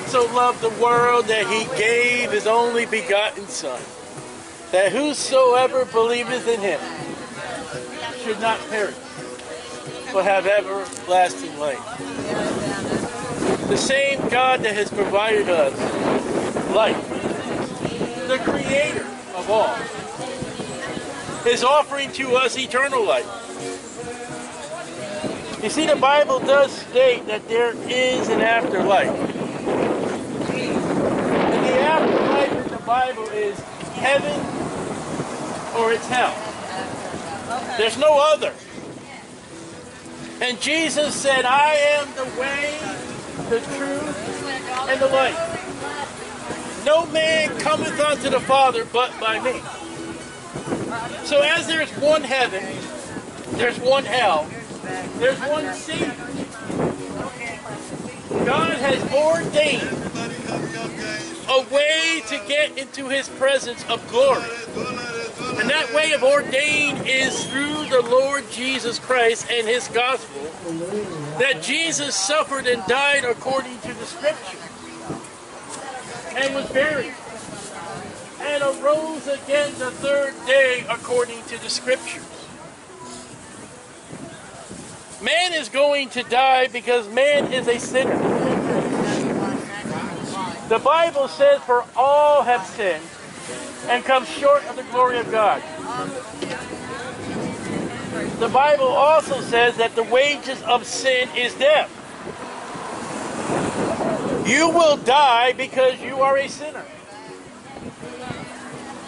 God so loved the world that he gave his only begotten Son, that whosoever believeth in him should not perish, but have everlasting life. The same God that has provided us life, the Creator of all, is offering to us eternal life. You see, the Bible does state that there is an afterlife. And the afterlife in the Bible is heaven or it's hell. There's no other. And Jesus said, I am the way, the truth, and the life. No man cometh unto the Father but by me. So as there's one heaven, there's one hell, there's one Savior. God has ordained a way to get into his presence of glory. And that way of ordained is through the Lord Jesus Christ and his gospel, that Jesus suffered and died according to the Scripture, and was buried, and arose again the third day according to the Scriptures. Man is going to die because man is a sinner. The Bible says, for all have sinned and come short of the glory of God. The Bible also says that the wages of sin is death. You will die because you are a sinner.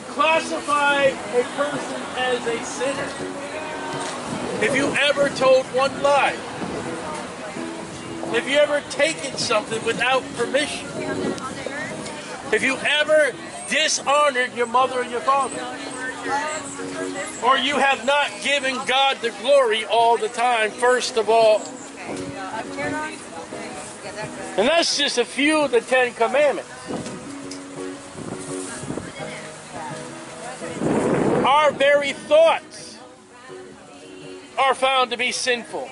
Classify a person as a sinner if you ever told one lie, if you ever taken something without permission, if you ever dishonored your mother and your father, or you have not given God the glory all the time, first of all. And that's just a few of the 10 commandments. Our very thoughts are found to be sinful.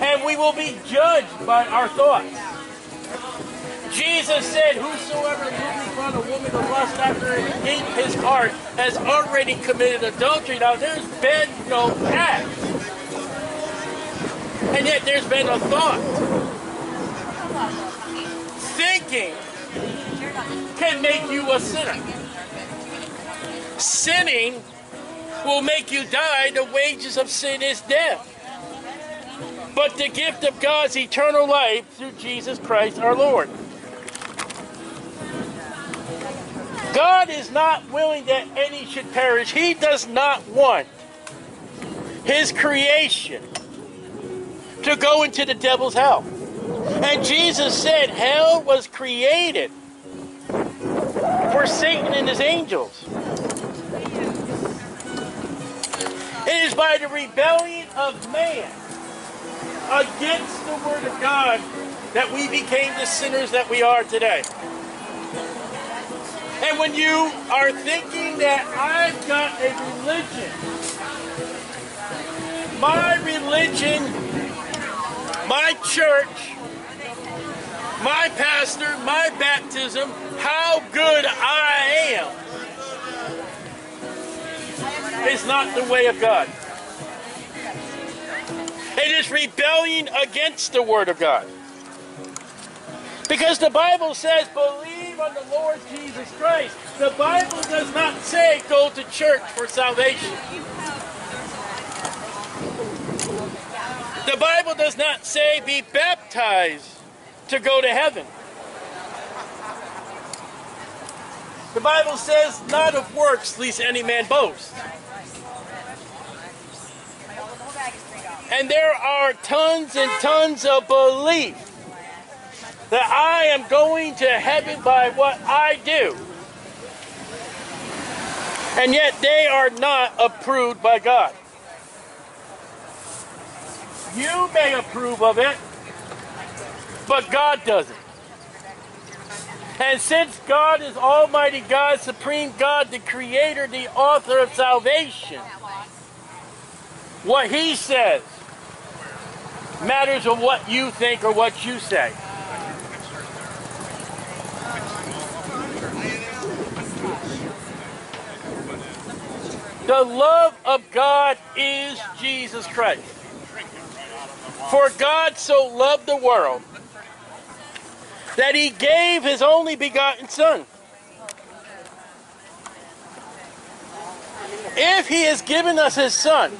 And we will be judged by our thoughts. Jesus said, whosoever looks upon a woman to lust after in his heart has already committed adultery. Now there's been no act. And yet there's been a thought. Thinking can make you a sinner. Sinning will make you die. The wages of sin is death. But the gift of God's eternal life through Jesus Christ our Lord. God is not willing that any should perish. He does not want his creation to go into the devil's hell. And Jesus said hell was created for Satan and his angels. It is by the rebellion of man against the word of God that we became the sinners that we are today. And when you are thinking that I've got a religion, my religion, my church, my pastor, my baptism, how good I am, is not the way of God. It is rebellion against the word of God. Because the Bible says, believe on the Lord Jesus Christ. The Bible does not say go to church for salvation. The Bible does not say be baptized to go to heaven. The Bible says not of works, lest any man boast. And there are tons and tons of belief that I am going to heaven by what I do. And yet they are not approved by God. You may approve of it, but God doesn't. And since God is Almighty God, Supreme God, the Creator, the author of salvation, what He says matters of what you think or what you say. The love of God is Jesus Christ. For God so loved the world that he gave his only begotten Son. If he has given us his Son,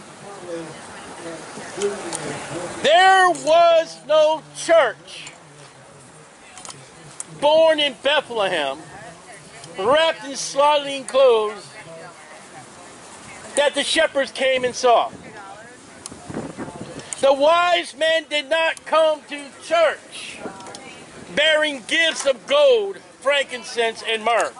there was no church born in Bethlehem, wrapped in swaddling clothes, that the shepherds came and saw. The wise men did not come to church bearing gifts of gold, frankincense, and myrrh.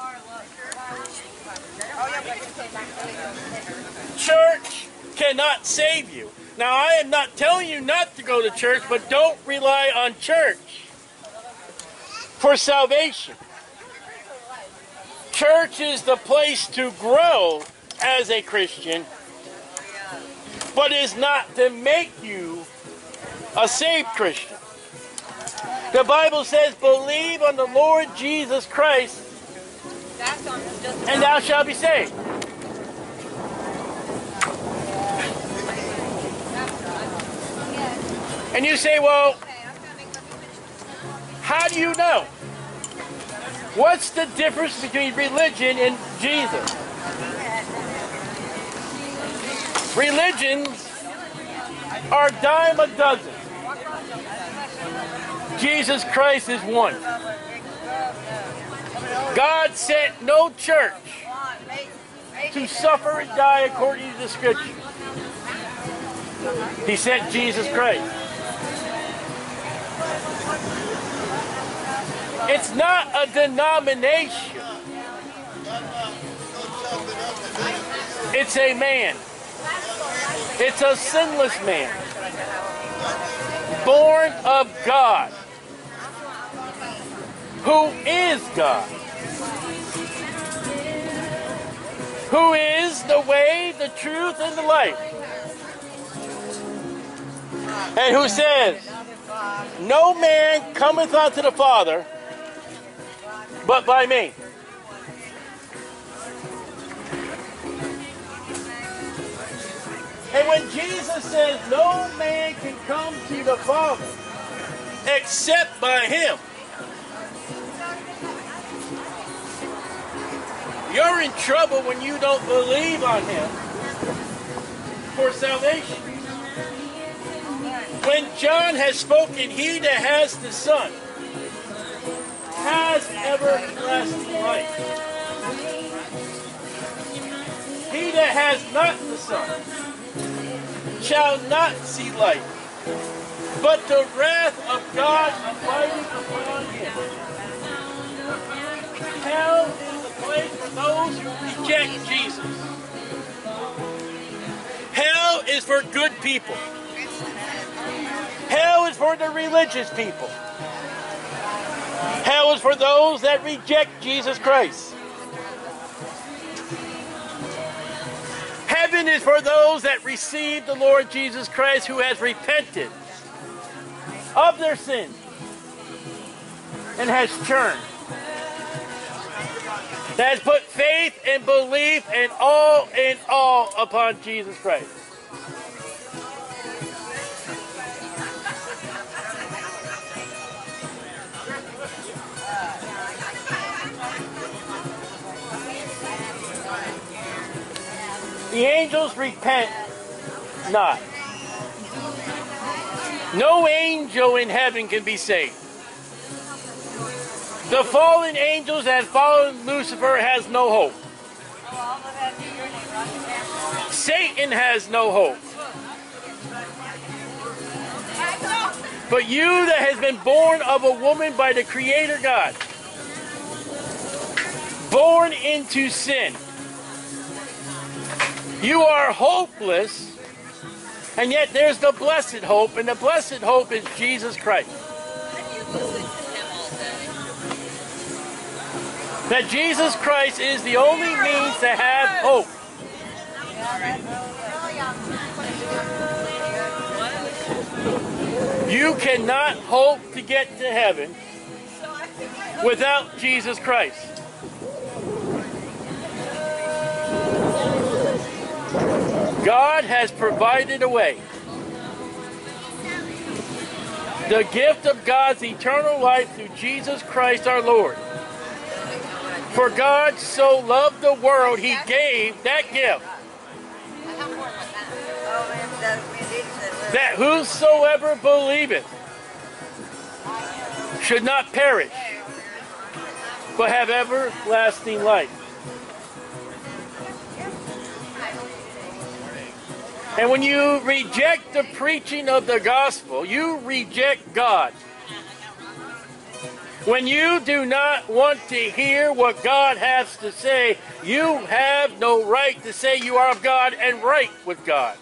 Church cannot save you. Now, I am not telling you not to go to church, but don't rely on church for salvation. Church is the place to grow as a Christian, but is not to make you a saved Christian. The Bible says, believe on the Lord Jesus Christ and thou shalt be saved. And you say, well, how do you know? What's the difference between religion and Jesus? Religions are dime a dozen. Jesus Christ is one. God sent no church to suffer and die according to the Scripture. He sent Jesus Christ. It's not a denomination. It's a man. It's a sinless man, born of God, who is God, who is the way, the truth, and the life, and who says, no man cometh unto the Father but by me. And when Jesus says, no man can come to the Father except by him, you're in trouble when you don't believe on him for salvation. When John has spoken, he that has the Son has everlasting life. He that has not the Son shall not see light, but the wrath of God abideth upon him. Hell is the place for those who reject Jesus. Hell is for good people. Hell is for the religious people. Hell is for those that reject Jesus Christ. Heaven is for those that receive the Lord Jesus Christ, who has repented of their sins and has turned, that has put faith and belief and all upon Jesus Christ. The angels repent not. No angel in heaven can be saved. The fallen angels that followed Lucifer has no hope. Satan has no hope. But you that has been born of a woman by the Creator God, born into sin, you are hopeless, and yet there's the blessed hope, and the blessed hope is Jesus Christ. That Jesus Christ is the only means to have hope. You cannot hope to get to heaven without Jesus Christ. God has provided a way. The gift of God's eternal life through Jesus Christ our Lord. For God so loved the world, He gave that gift, that whosoever believeth should not perish, but have everlasting life. And when you reject the preaching of the gospel, you reject God. When you do not want to hear what God has to say, you have no right to say you are of God and right with God.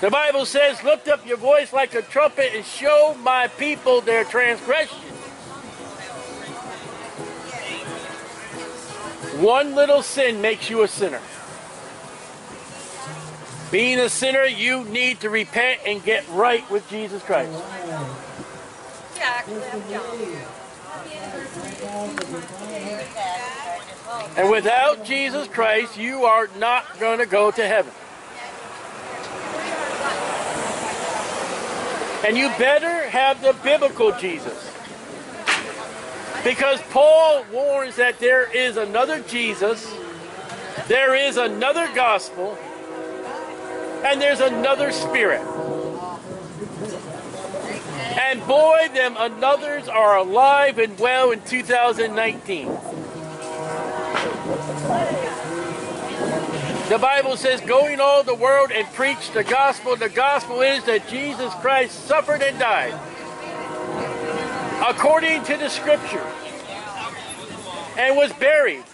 The Bible says, lift up your voice like a trumpet and show my people their transgression. One little sin makes you a sinner. Being a sinner, you need to repent and get right with Jesus Christ. And without Jesus Christ, you are not going to go to heaven. And you better have the biblical Jesus. Because Paul warns that there is another Jesus, there is another gospel, and there's another spirit. And boy, them others are alive and well in 2019. The Bible says, go in all the world and preach the gospel. The gospel is that Jesus Christ suffered and died, according to the scripture, and was buried,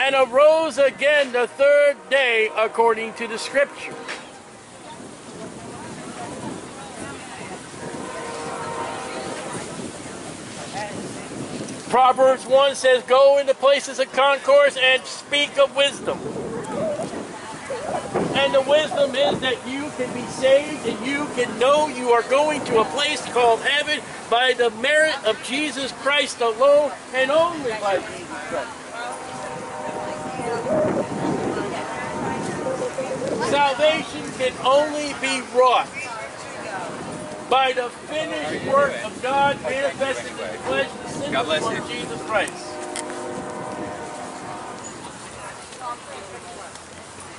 and arose again the third day according to the scripture. Proverbs 1 says, go into places of concourse and speak of wisdom. And the wisdom is that you can be saved and you can know you are going to a place called heaven by the merit of Jesus Christ alone and only by Jesus Christ. Salvation can only be wrought by the finished work of God manifested in the flesh, the sinless Lord Jesus Christ.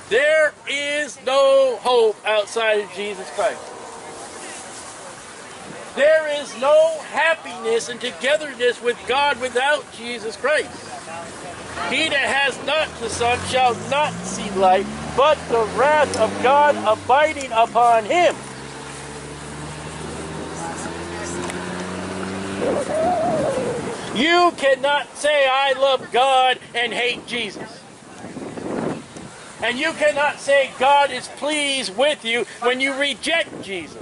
There is no hope outside of Jesus Christ. There is no happiness and togetherness with God without Jesus Christ. He that has not the Son shall not see life, but the wrath of God abiding upon him. You cannot say, I love God and hate Jesus. And you cannot say God is pleased with you when you reject Jesus.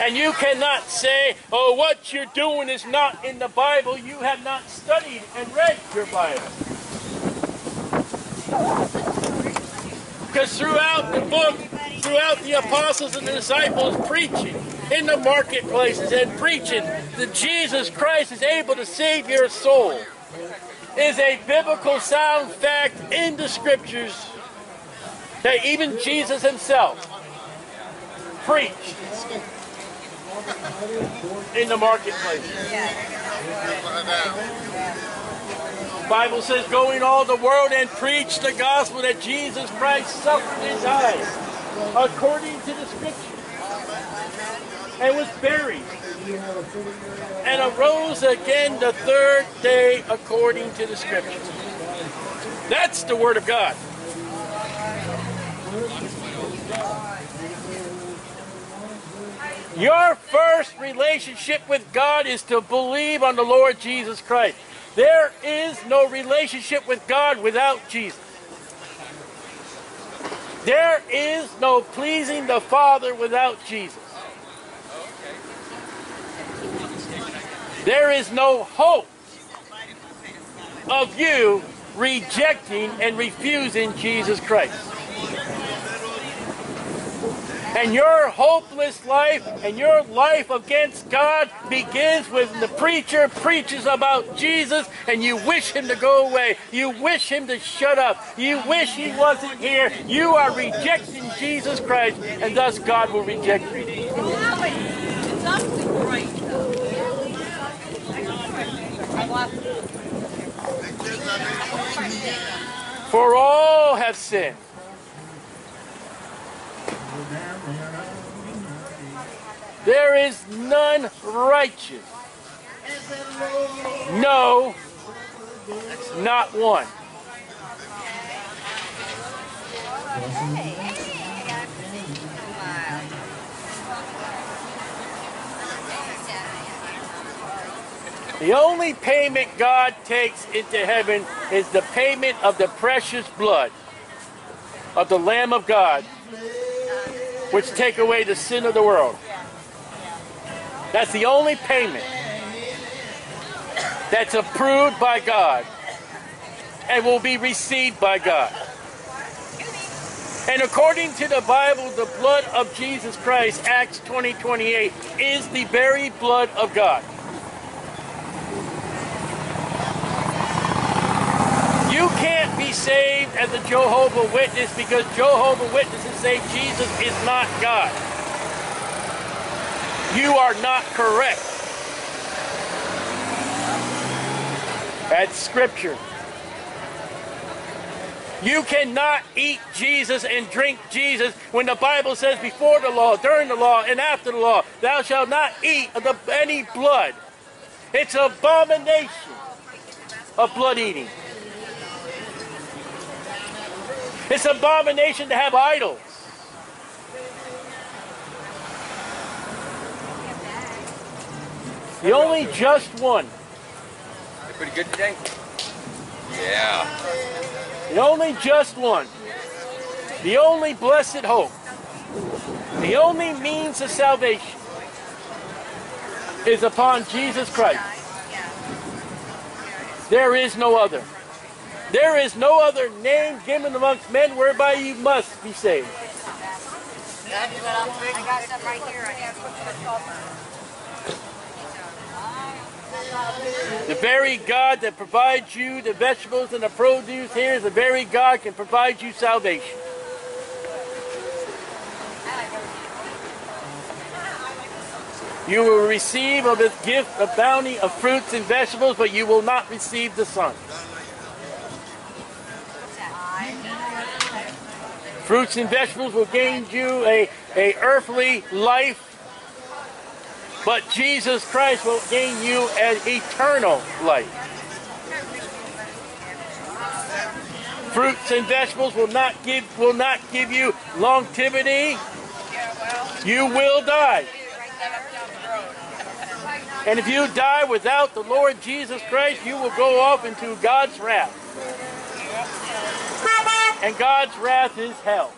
And you cannot say, oh, what you're doing is not in the Bible. You have not studied and read your Bible. Because throughout the book, throughout the apostles and the disciples preaching in the marketplaces and preaching that Jesus Christ is able to save your soul is a biblical sound fact in the scriptures that even Jesus himself preached in the marketplace. The Bible says, go in all the world and preach the gospel that Jesus Christ suffered and died according to the scripture, and was buried, and arose again the third day according to the scripture. That's the word of God. Your first relationship with God is to believe on the Lord Jesus Christ. There is no relationship with God without Jesus. There is no pleasing the Father without Jesus. There is no hope of you rejecting and refusing Jesus Christ. and your hopeless life and your life against God begins when the preacher preaches about Jesus and you wish him to go away. You wish him to shut up. You wish he wasn't here. You are rejecting Jesus Christ, and thus God will reject you. It's up to great, though. For all have sinned. There is none righteous. No, not one. The only payment God takes into heaven is the payment of the precious blood of the Lamb of God, which take away the sin of the world. That's the only payment that's approved by God and will be received by God. And according to the Bible, the blood of Jesus Christ, Acts 20:28, is the very blood of God. You can't be saved as a Jehovah's Witness because Jehovah's Witnesses say Jesus is not God. You are not correct. That's scripture. You cannot eat Jesus and drink Jesus when the Bible says before the law, during the law, and after the law, thou shalt not eat of any blood. It's an abomination of blood eating. It's an abomination to have idols. The only just one. They're pretty good today? Yeah. The only just one. The only blessed hope. The only means of salvation is upon Jesus Christ. There is no other. There is no other name given amongst men whereby you must be saved. I got some right here. The very God that provides you the vegetables and the produce here is the very God can provide you salvation. You will receive of his gift a bounty of fruits and vegetables, but you will not receive the Son. Fruits and vegetables will gain you an earthly life, but Jesus Christ will gain you an eternal life. Fruits and vegetables will not give you longevity. You will die. And if you die without the Lord Jesus Christ, you will go off into God's wrath. And God's wrath is hell.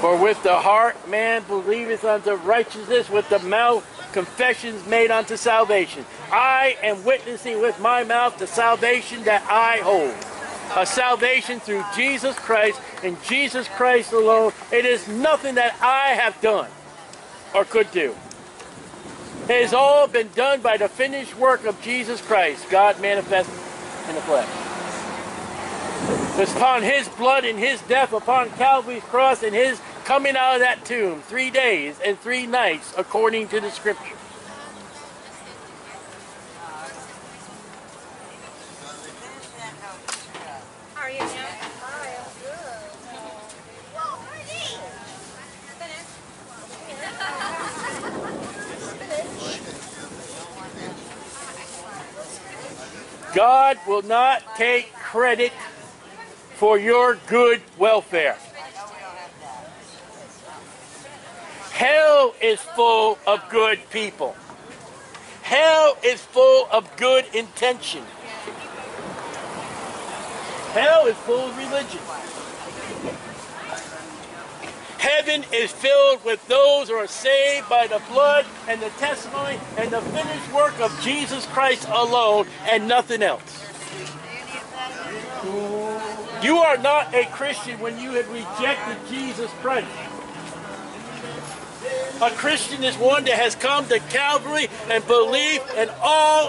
For with the heart man believeth unto righteousness, with the mouth confessions made unto salvation. I am witnessing with my mouth the salvation that I hold. A salvation through Jesus Christ and Jesus Christ alone. It is nothing that I have done or could do. It has all been done by the finished work of Jesus Christ, God manifest in the flesh. It's upon his blood and his death upon Calvary's cross and his coming out of that tomb 3 days and 3 nights according to the scripture. God will not take credit for your good welfare. Hell is full of good people. Hell is full of good intention. Hell is full of religion. Heaven is filled with those who are saved by the blood and the testimony and the finished work of Jesus Christ alone and nothing else. You are not a Christian when you have rejected Jesus Christ. A Christian is one that has come to Calvary and believed and all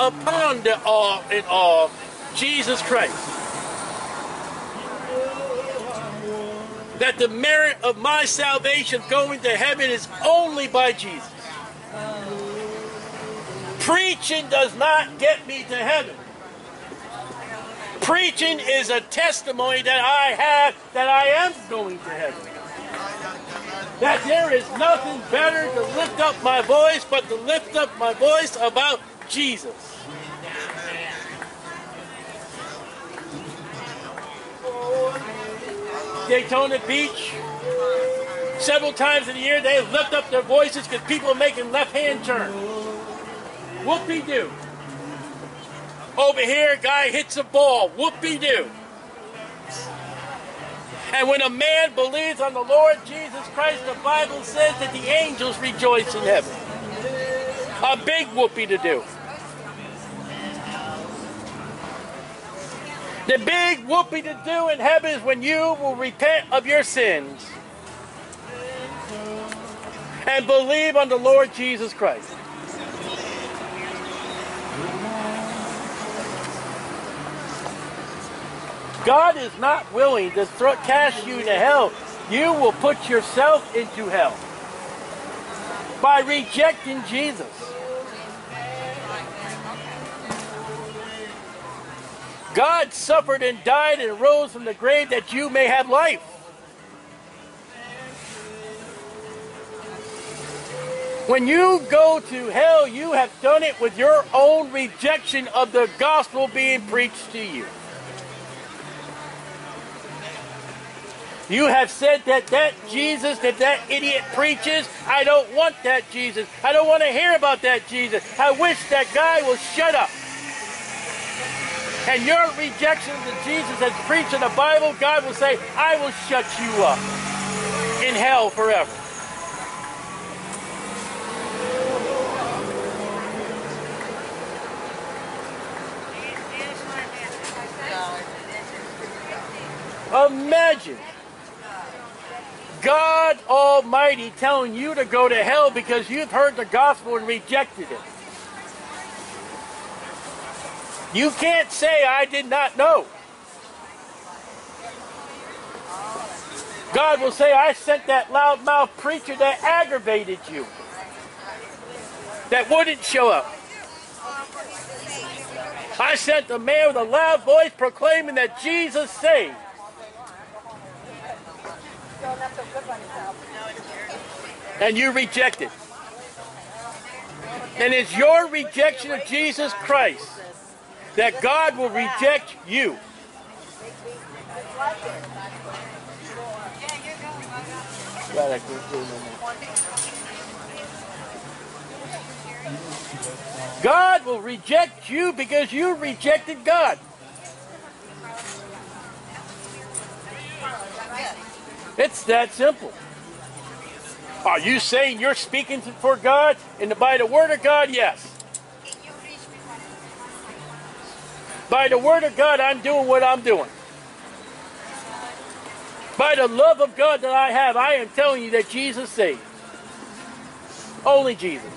upon the all in all, Jesus Christ. That the merit of my salvation going to heaven is only by Jesus. Preaching does not get me to heaven. Preaching is a testimony that I have that I am going to heaven. That there is nothing better to lift up my voice but to lift up my voice about Jesus. Daytona Beach, several times in the year they lift up their voices because people are making left-hand turns. Whoop-de-doo. Over here, a guy hits a ball. Whoop-de-doo. And when a man believes on the Lord Jesus Christ, the Bible says that the angels rejoice in heaven. A big whoopee to do. The big whoopee to do in heaven is when you will repent of your sins and believe on the Lord Jesus Christ. God is not willing to cast you into hell. You will put yourself into hell by rejecting Jesus. God suffered and died and rose from the grave that you may have life. When you go to hell, you have done it with your own rejection of the gospel being preached to you. You have said that Jesus, that idiot preaches, I don't want that Jesus. I don't want to hear about that Jesus. I wish that guy will shut up. And your rejection of Jesus as preached in the Bible, God will say, I will shut you up in hell forever. Imagine God Almighty telling you to go to hell because you've heard the gospel and rejected it. You can't say, I did not know. God will say, I sent that loudmouth preacher that aggravated you, that wouldn't show up. I sent the man with a loud voice proclaiming that Jesus saved. And you reject it. And it's your rejection of Jesus Christ that God will reject you. God will reject you because you rejected God. It's that simple. Are you saying you're speaking for God and by the Word of God? Yes. By the Word of God, I'm doing what I'm doing. By the love of God that I have, I am telling you that Jesus saves. Only Jesus.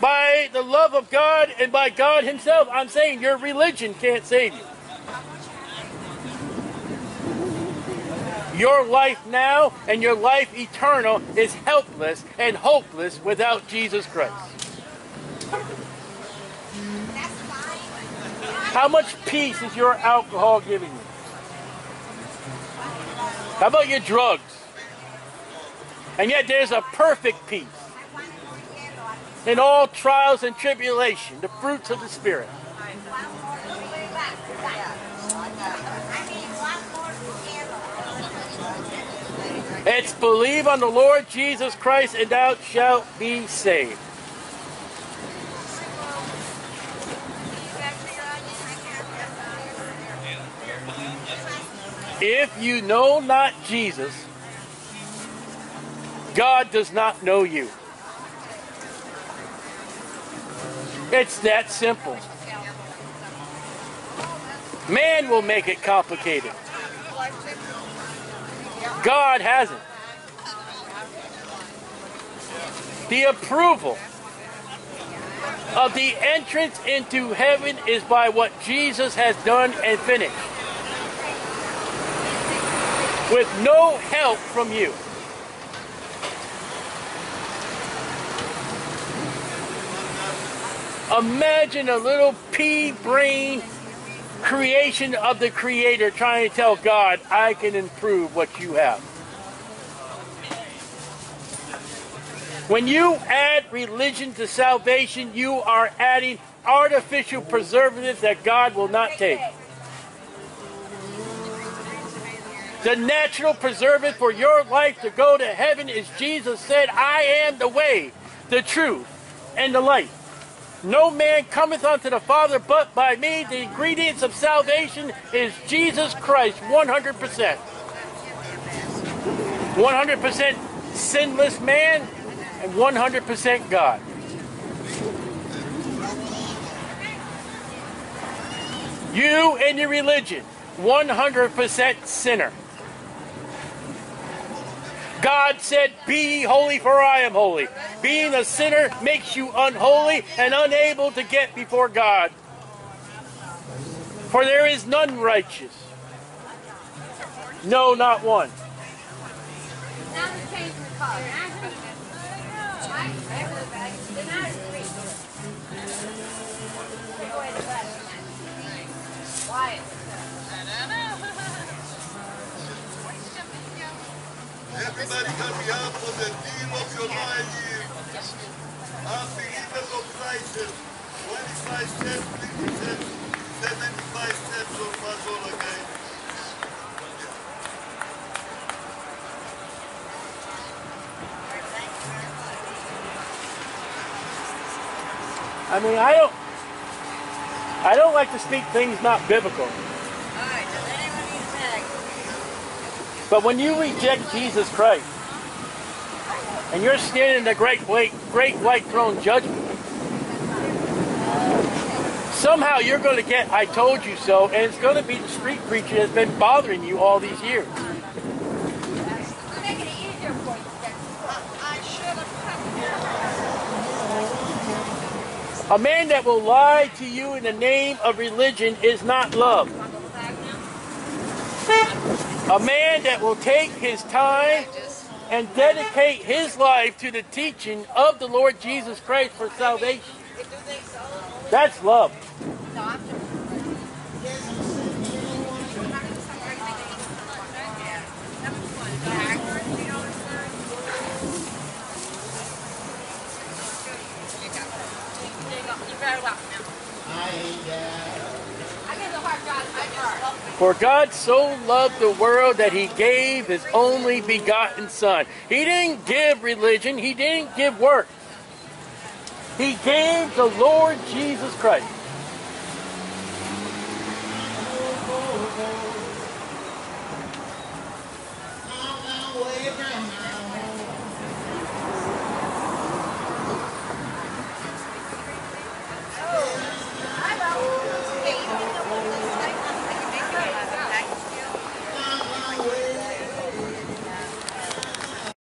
By the love of God and by God Himself, I'm saying your religion can't save you. Your life now and your life eternal is helpless and hopeless without Jesus Christ. How much peace is your alcohol giving you? How about your drugs? And yet there's a perfect peace in all trials and tribulation, the fruits of the Spirit. It's believe on the Lord Jesus Christ and thou shalt be saved. If you know not Jesus, God does not know you. It's that simple. Man will make it complicated. God hasn't. The approval of the entrance into heaven is by what Jesus has done and finished, with no help from you. Imagine a little pea-brain creation of the Creator trying to tell God, I can improve what you have. When you add religion to salvation, you are adding artificial preservatives that God will not take. The natural preservative for your life to go to heaven is Jesus said, I am the way, the truth, and the life. No man cometh unto the Father but by me. The ingredients of salvation is Jesus Christ, 100%. 100% sinless man, and 100% God. You and your religion, 100% sinner. God said, be ye holy for I am holy. Being a sinner makes you unholy and unable to get before God. For there is none righteous. No, not one. Everybody hurry up for the deal of your life is believers of Christ. 25 steps, 50 steps, 75 steps of us all again. I mean, I don't like to speak things not biblical. But when you reject Jesus Christ, and you're standing in the great white throne judgment, somehow you're going to get, I told you so, and it's going to be the street preacher that's been bothering you all these years. A man that will lie to you in the name of religion is not love. A man that will take his time and dedicate his life to the teaching of the Lord Jesus Christ for salvation. That's love. For God so loved the world that he gave his only begotten Son. He didn't give religion. He didn't give works. He gave the Lord Jesus Christ.